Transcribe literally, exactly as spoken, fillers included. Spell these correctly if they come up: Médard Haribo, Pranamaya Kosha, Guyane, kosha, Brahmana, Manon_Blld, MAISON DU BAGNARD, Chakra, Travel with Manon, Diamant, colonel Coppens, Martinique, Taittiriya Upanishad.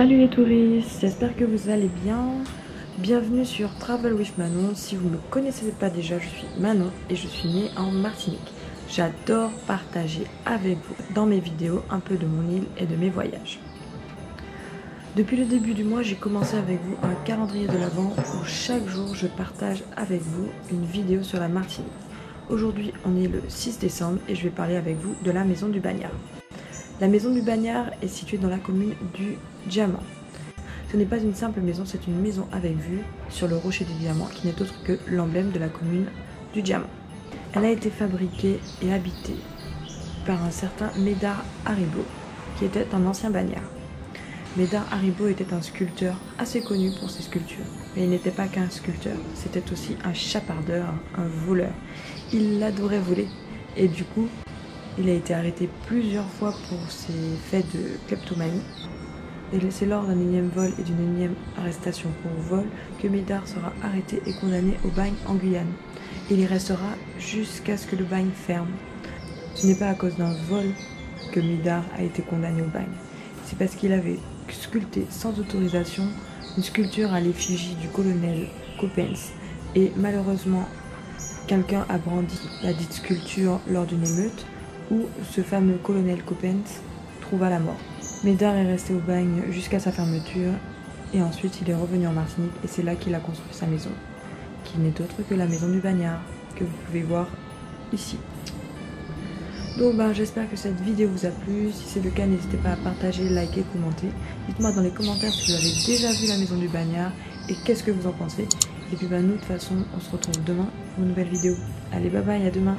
Salut les touristes, j'espère que vous allez bien. Bienvenue sur Travel with Manon. Si vous ne me connaissez pas déjà, je suis Manon et je suis née en Martinique. J'adore partager avec vous dans mes vidéos un peu de mon île et de mes voyages. Depuis le début du mois, j'ai commencé avec vous un calendrier de l'Avent où chaque jour je partage avec vous une vidéo sur la Martinique. Aujourd'hui, on est le six décembre et je vais parler avec vous de la maison du Bagnard. La maison du Bagnard est située dans la commune du Diamant. Ce n'est pas une simple maison, c'est une maison avec vue sur le rocher du Diamant qui n'est autre que l'emblème de la commune du Diamant. Elle a été fabriquée et habitée par un certain Médard Haribo qui était un ancien bagnard. Médard Haribo était un sculpteur assez connu pour ses sculptures, mais il n'était pas qu'un sculpteur, c'était aussi un chapardeur, un voleur. Il adorait voler et du coup, il a été arrêté plusieurs fois pour ses faits de kleptomanie. Et c'est lors d'un énième vol et d'une énième arrestation pour vol que Médard sera arrêté et condamné au bagne en Guyane. Il y restera jusqu'à ce que le bagne ferme. Ce n'est pas à cause d'un vol que Médard a été condamné au bagne. C'est parce qu'il avait sculpté sans autorisation une sculpture à l'effigie du colonel Coppens. Et malheureusement, quelqu'un a brandi la dite sculpture lors d'une émeute, où ce fameux colonel Coppens trouva la mort. Médard est resté au bagne jusqu'à sa fermeture et ensuite il est revenu en Martinique et c'est là qu'il a construit sa maison, qui n'est autre que la maison du Bagnard, que vous pouvez voir ici. Donc ben, j'espère que cette vidéo vous a plu. Si c'est le cas, n'hésitez pas à partager, liker, commenter. Dites-moi dans les commentaires si vous avez déjà vu la maison du Bagnard et qu'est-ce que vous en pensez. Et puis ben, nous de toute façon, on se retrouve demain pour une nouvelle vidéo. Allez, bye bye, à demain.